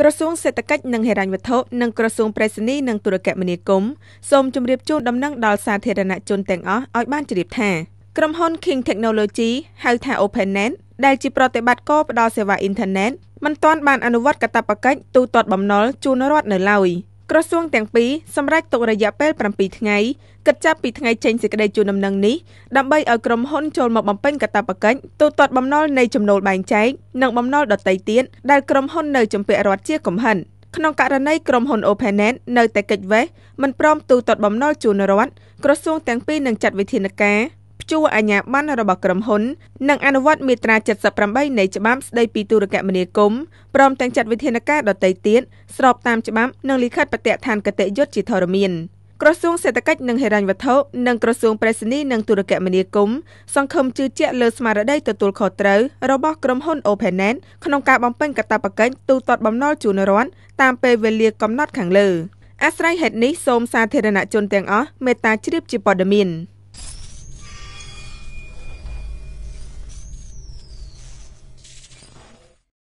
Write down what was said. กระทรวงเศรษฐกิจนังเฮรันวัฒน์นังกระทรวงไปรษณีย์นังตุรเกมณีกรมสมจำเรียบจูนดำนั่งดาวสาเทรณะจนแต่งอ้ออ้อยบ้านจริบแท้กรมฮอนคิงเทคโนโลยีไฮแทโอเพนเน็ตได้จีปรติบัติก็ดาวเซวาอินเทอร์เน็ตมันตอนบานอนุวัตกระตับปะกัดตูตอดบ่มนอลจูนรอดเหนือลอยกระทรวงแต่งปีสำหรับตกระยะเป็นประมาณปีไงกระจายปีไงเชนสิกระไดจูนดำนังนี้ดำใบเอากรมฮอนโจนมาบ่มเป็นกระตับปะกัดตูตอดบ่มนอลในจำนวนบางใจนังบ่มนอลดอดไตเตี้ยนได้กรมฮอนในจำเปรอดเชี่ยกลมหันขนมการในกรมฮอนโอเพนเน็ตในแต่กิจเวมันพร้อมตูตอดบ่มนอลจูนรอดกระทรวงแต่งปีนังจัดวิธีนักแกจูอาญาบ้านระบบกรมหนนังอนุวัตมีตราจัดสับประบัยในฉบับได้ปีตุรเกมณีกรมพร้อมแต่งจัดวิธีนักการดอไตเตี้ยนสอบตามฉบับนังลิขิตปฏิทานกเตยยศจิตธรมีนกระทรวงเศรษฐกิจนังเฮรันวัฒน์นังกระทรวงไปรษณีย์นังตุรเกมณีกรมสังคมจื้อเจี๊ยเลอสมาระได้ตัวตุลขอเตอร์ระบบกรมหนโอเพนเน็ตขนมการบำเพ็ญกตาปกันตูตอดบำนอจูนร้อนตามเปเวเลียกำนัดขังเลออาศัยเหตุนี้โสมสาเทรณะจนแต่งอ้อเมตตาชีพจิปอดมิน